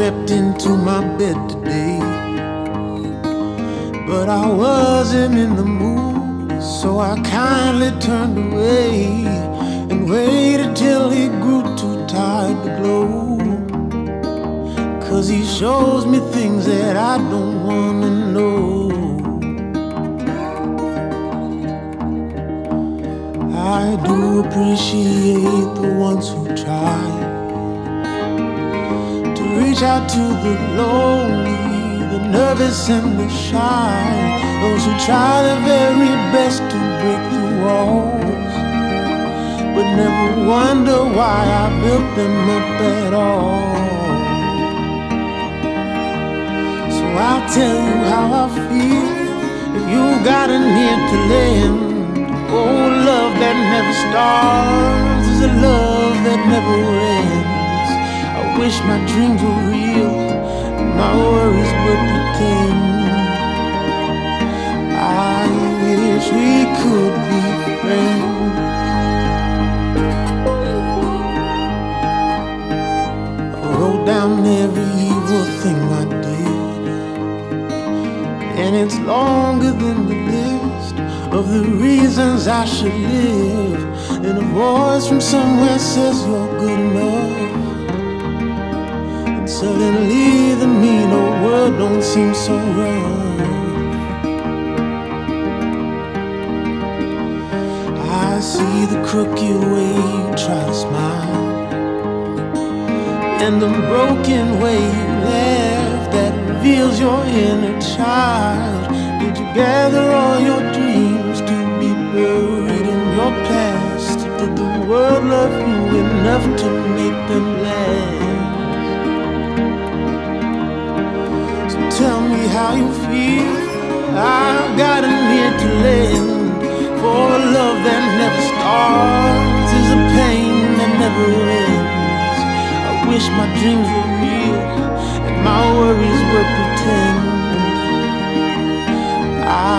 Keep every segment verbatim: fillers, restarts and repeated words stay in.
crept into my bed today, but I wasn't in the mood, so I kindly turned away and waited till he grew too tired to glow. 'Cause he shows me things that I don't wanna know. I do appreciate the ones who try to reach out to the lonely, the nervous and the shy, those who try their very best to break through walls, but never wonder why I built them up at all. So I'll tell you how I feel. If you got an ear to lend, oh, love that never starts is a love that never ends. I wish my dreams were real and my worries would pretend. I wish we could be friends. I wrote down every evil thing I did, and it's longer than the list of the reasons I should live. And a voice from somewhere says you're good enough, and suddenly the mean old world don't seem so rough. I see the crooked way you try to smile, and the broken way you laugh that reveals your inner child. Did you gather all your dreams to be buried in your past? Did the world love you enough to make them last? So tell me how you feel. I've got an ear to lend, for a love that never starts is a pain that never ends. I wish my dreams were real and my worries were pretend.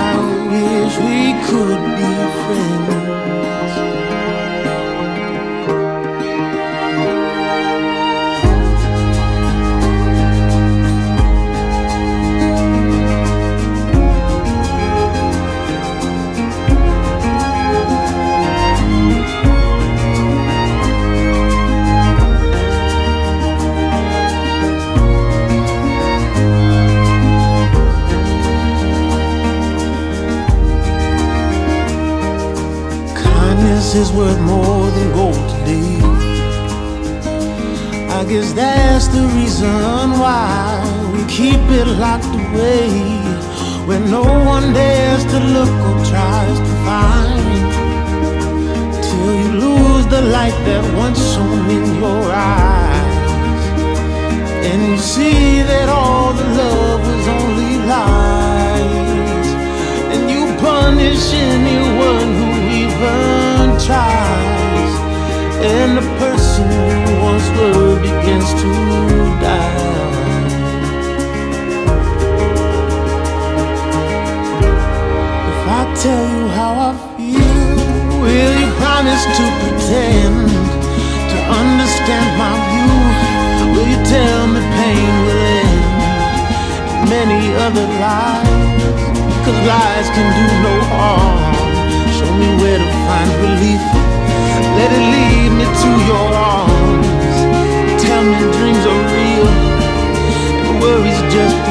I wish we could be friends. Is worth more than gold today. I guess that's the reason why we keep it locked away, where no one dares to look or tries to find, till you lose the light that once shone in your eyes, and you see that all the love was only lies, and you punish anyone who tries, and the person who once were begins to die. If I tell you how I feel, will you promise to pretend to understand my view? Will you tell me pain will end and many other lies? 'Cause lies can do no harm. Show me where to find relief, let it lead me to your arms. Tell me dreams are real and worries just